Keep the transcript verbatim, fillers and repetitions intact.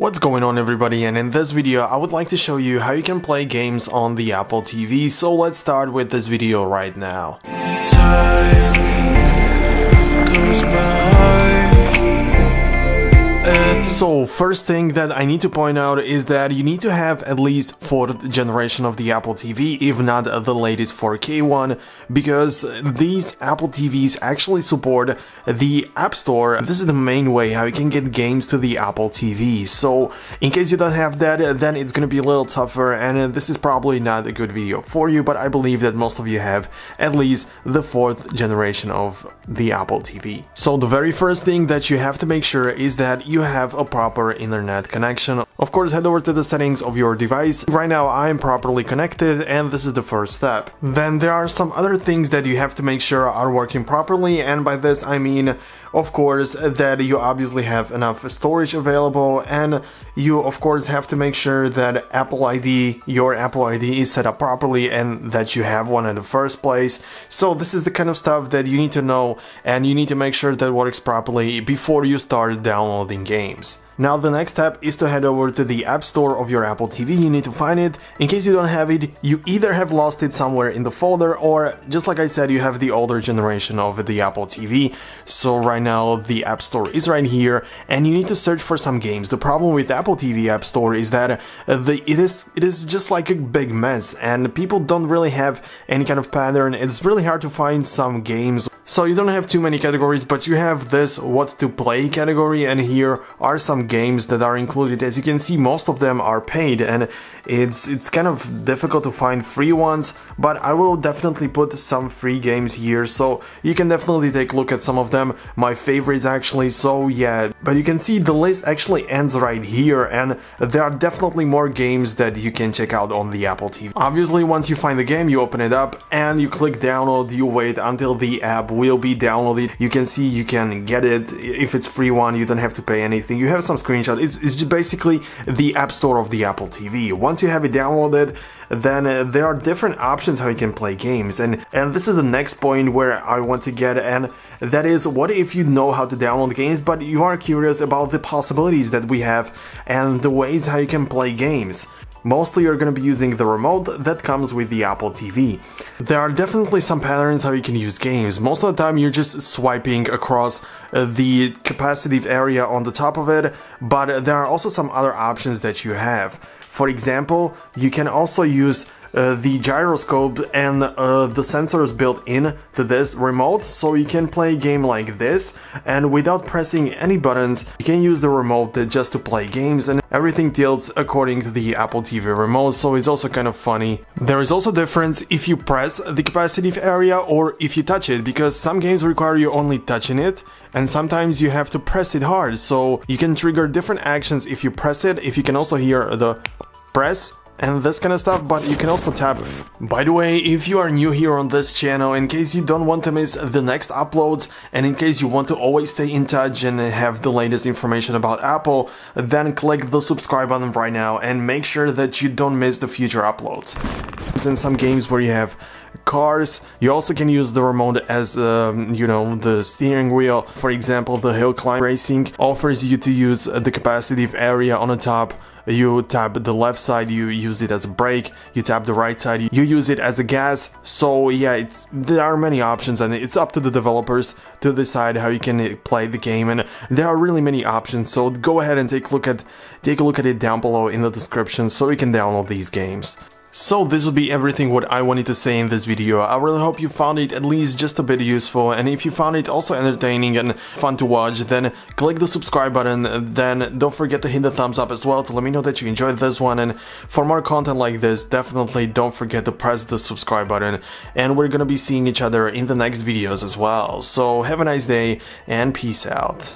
What's going on, everybody, and in this video I would like to show you how you can play games on the Apple T V, so let's start with this video right now. Time goes by. So first thing that I need to point out is that you need to have at least fourth generation of the Apple T V, if not the latest four K one, because these Apple T Vs actually support the App Store. This is the main way how you can get games to the Apple T V. So in case you don't have that, then it's gonna be a little tougher, and this is probably not a good video for you, but I believe that most of you have at least the fourth generation of the Apple T V. So the very first thing that you have to make sure is that you have a proper internet connection. Of course, head over to the settings of your device. Right now I'm properly connected, and this is the first step. Then there are some other things that you have to make sure are working properly, and by this I mean, of course, that you obviously have enough storage available, and you of course have to make sure that Apple I D, your Apple I D, is set up properly and that you have one in the first place. So this is the kind of stuff that you need to know, and you need to make sure that works properly before you start downloading games. Now the next step is to head over to the App Store of your Apple T V. You need to find it. In case you don't have it, you either have lost it somewhere in the folder, or just like I said, you have the older generation of the Apple T V. So right now the App Store is right here, and you need to search for some games. The problem with Apple T V App Store is that the, it is it is just like a big mess, and people don't really have any kind of pattern. It's really hard to find some games. So you don't have too many categories, but you have this what to play category, and here are some games that are included. As you can see, most of them are paid, and it's it's kind of difficult to find free ones, but I will definitely put some free games here, so you can definitely take a look at some of them, my favorites actually. So yeah, but you can see the list actually ends right here, and there are definitely more games that you can check out on the Apple T V. Obviously, once you find the game, you open it up and you click download. You wait until the app will be downloaded. You can see you can get it. If it's free one, you don't have to pay anything. You have some screenshot. It's, it's just basically the App Store of the Apple T V. Once you have it downloaded, then uh, there are different options how you can play games, and and this is the next point where I want to get, and that is, what if you know how to download games but you are curious about the possibilities that we have and the ways how you can play games? Mostly you're going to be using the remote that comes with the Apple T V. There are definitely some patterns how you can use games. Most of the time you're just swiping across the capacitive area on the top of it, but there are also some other options that you have. For example, you can also use Uh, the gyroscope and uh, the sensors built in to this remote, so you can play a game like this, and without pressing any buttons you can use the remote just to play games, and everything tilts according to the Apple T V remote, so it's also kind of funny. There is also difference if you press the capacitive area or if you touch it, because some games require you only touching it, and sometimes you have to press it hard, so you can trigger different actions if you press it. If you can also hear the press and this kind of stuff, but you can also tap. By the way, if you are new here on this channel, in case you don't want to miss the next uploads, and in case you want to always stay in touch and have the latest information about Apple, then click the subscribe button right now and make sure that you don't miss the future uploads. In some games where you have cars, you also can use the remote as um, you know, the steering wheel. For example, the hill climb racing offers you to use the capacitive area on the top. You tap the left side, you use it as a brake. You tap the right side, you use it as a gas. So yeah, it's, there are many options, and it's up to the developers to decide how you can play the game, and there are really many options. So go ahead and take a look at take a look at it down below in the description, so you can download these games. So this will be everything what I wanted to say in this video. I really hope you found it at least just a bit useful, and if you found it also entertaining and fun to watch, then click the subscribe button. Then don't forget to hit the thumbs up as well to let me know that you enjoyed this one, and for more content like this, definitely don't forget to press the subscribe button, and we're gonna be seeing each other in the next videos as well. So have a nice day, and peace out.